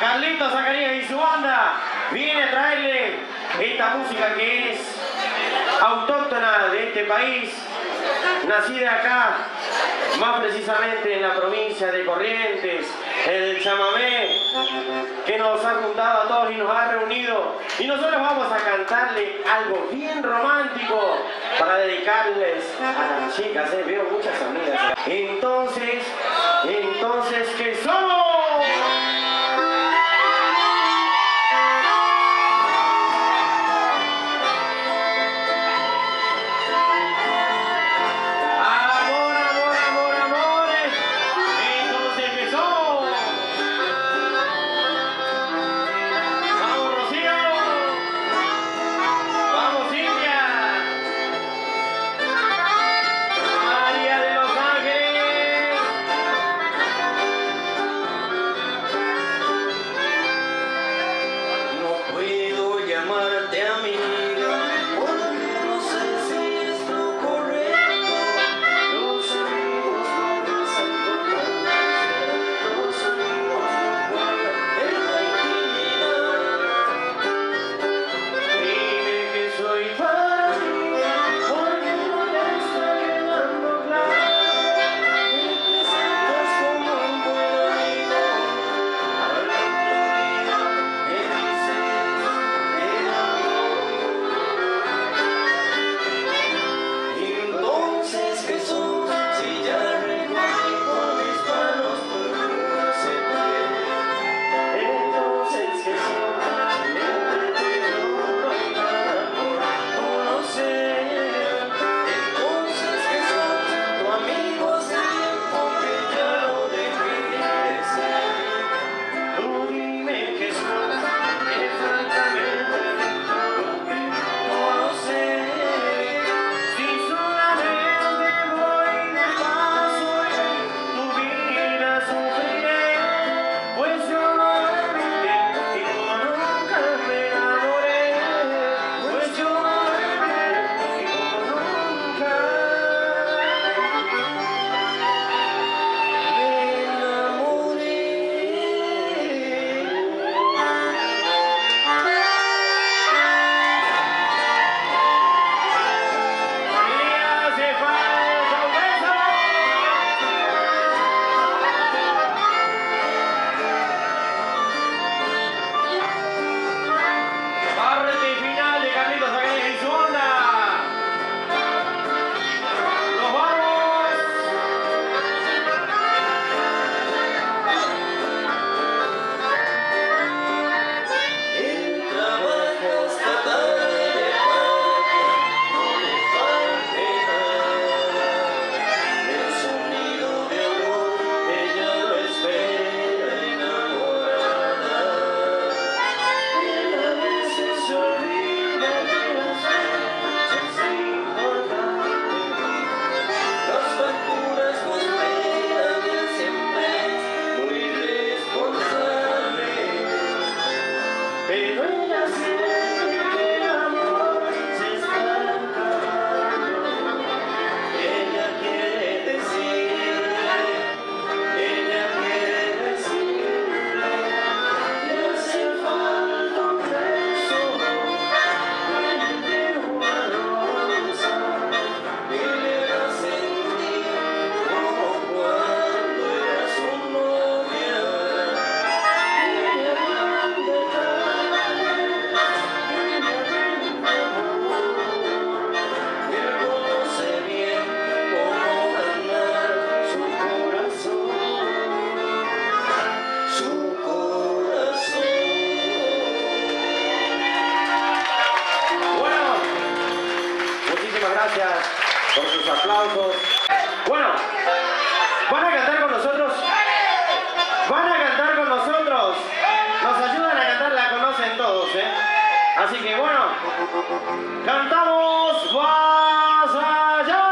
Carlitos Zacarías y su banda viene a traerle esta música que es autóctona de este país, nacida acá, más precisamente en la provincia de Corrientes, el chamamé, que nos ha juntado a todos y nos ha reunido. Y nosotros vamos a cantarle algo bien romántico para dedicarles a las chicas, veo muchas amigas. Entonces, ¿qué somos? Gracias por sus aplausos. Bueno, van a cantar con nosotros, nos ayudan a cantar, la conocen todos, así que bueno, cantamos, ¡vas allá!